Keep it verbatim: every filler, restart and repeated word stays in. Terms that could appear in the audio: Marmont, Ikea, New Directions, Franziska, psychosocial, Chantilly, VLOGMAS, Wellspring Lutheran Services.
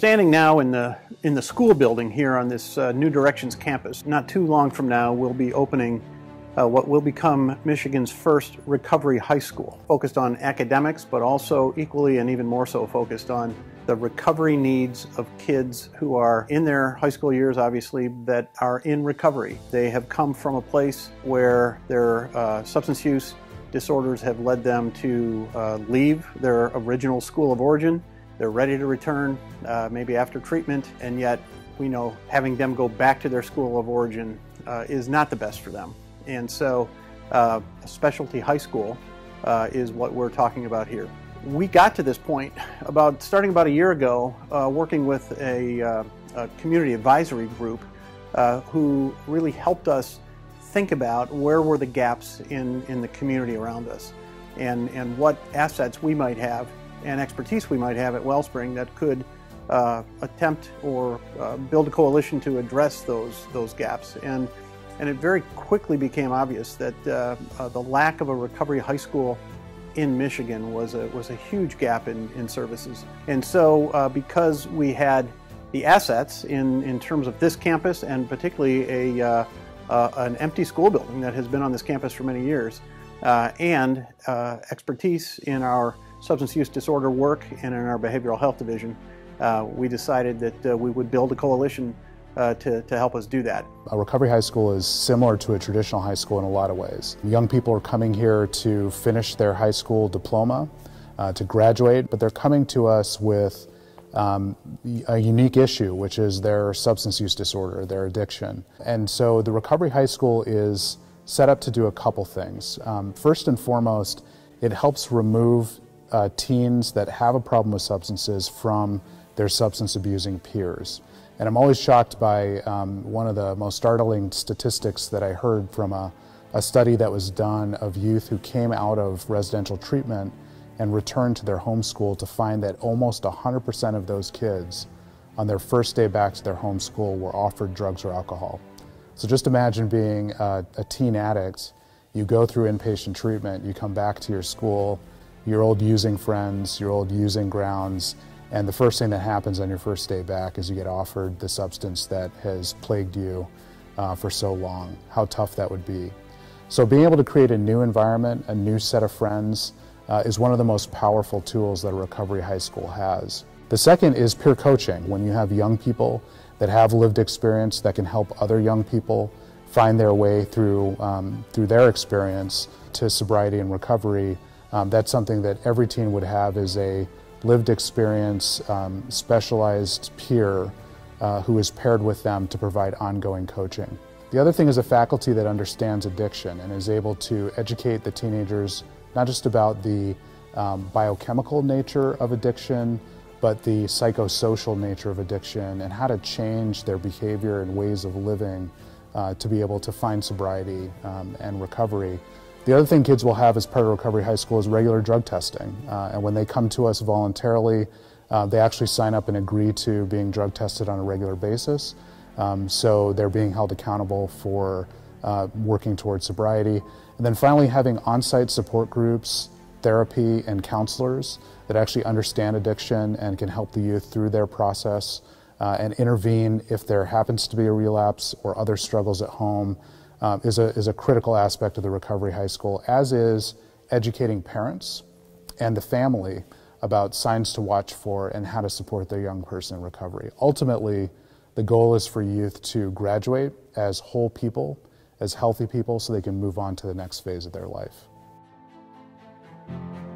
standing now in the in the school building here on this uh, New Directions campus. Not too long from now, we'll be opening uh, what will become Michigan's first recovery high school, focused on academics, but also equally and even more so focused on the recovery needs of kids who are in their high school years, obviously, that are in recovery. They have come from a place where their uh, substance use disorders have led them to uh, leave their original school of origin. They're ready to return, uh, maybe after treatment, and yet we know having them go back to their school of origin uh, is not the best for them. And so uh, a specialty high school uh, is what we're talking about here. We got to this point about starting about a year ago, uh, working with a, uh, a community advisory group uh, who really helped us think about where were the gaps in, in the community around us, and, and what assets we might have and expertise we might have at Wellspring that could uh, attempt or uh, build a coalition to address those, those gaps. And, and it very quickly became obvious that uh, uh, the lack of a recovery high school in Michigan was a, was a huge gap in, in services. And so uh, because we had the assets in, in terms of this campus, and particularly a uh, Uh, an empty school building that has been on this campus for many years, uh, and uh, expertise in our substance use disorder work and in our behavioral health division, uh, we decided that uh, we would build a coalition uh, to, to help us do that. A recovery high school is similar to a traditional high school in a lot of ways. Young people are coming here to finish their high school diploma, uh, to graduate, but they're coming to us with Um, a unique issue, which is their substance use disorder, their addiction. And so the Recovery High School is set up to do a couple things. Um, first and foremost, it helps remove uh, teens that have a problem with substances from their substance abusing peers. And I'm always shocked by um, one of the most startling statistics that I heard from a, a study that was done of youth who came out of residential treatment and returned to their home school, to find that almost one hundred percent of those kids on their first day back to their home school were offered drugs or alcohol. So just imagine being a, a teen addict. You go through inpatient treatment, you come back to your school, your old using friends, your old using grounds, and the first thing that happens on your first day back is you get offered the substance that has plagued you uh, for so long. How tough that would be. So being able to create a new environment, a new set of friends, Uh, is one of the most powerful tools that a recovery high school has. The second is peer coaching. When you have young people that have lived experience that can help other young people find their way through, um, through their experience to sobriety and recovery, um, that's something that every teen would have, is a lived experience, um, specialized peer uh, who is paired with them to provide ongoing coaching. The other thing is a faculty that understands addiction and is able to educate the teenagers not just about the um, biochemical nature of addiction, but the psychosocial nature of addiction and how to change their behavior and ways of living uh, to be able to find sobriety um, and recovery. The other thing kids will have as part of Recovery High School is regular drug testing. Uh, and when they come to us voluntarily, uh, they actually sign up and agree to being drug tested on a regular basis. Um, so they're being held accountable for Uh, working towards sobriety. And then finally, having on-site support groups, therapy, and counselors that actually understand addiction and can help the youth through their process uh, and intervene if there happens to be a relapse or other struggles at home uh, is, a, is a critical aspect of the Recovery High School, as is educating parents and the family about signs to watch for and how to support their young person in recovery. Ultimately, the goal is for youth to graduate as whole people, as healthy people, so they can move on to the next phase of their life.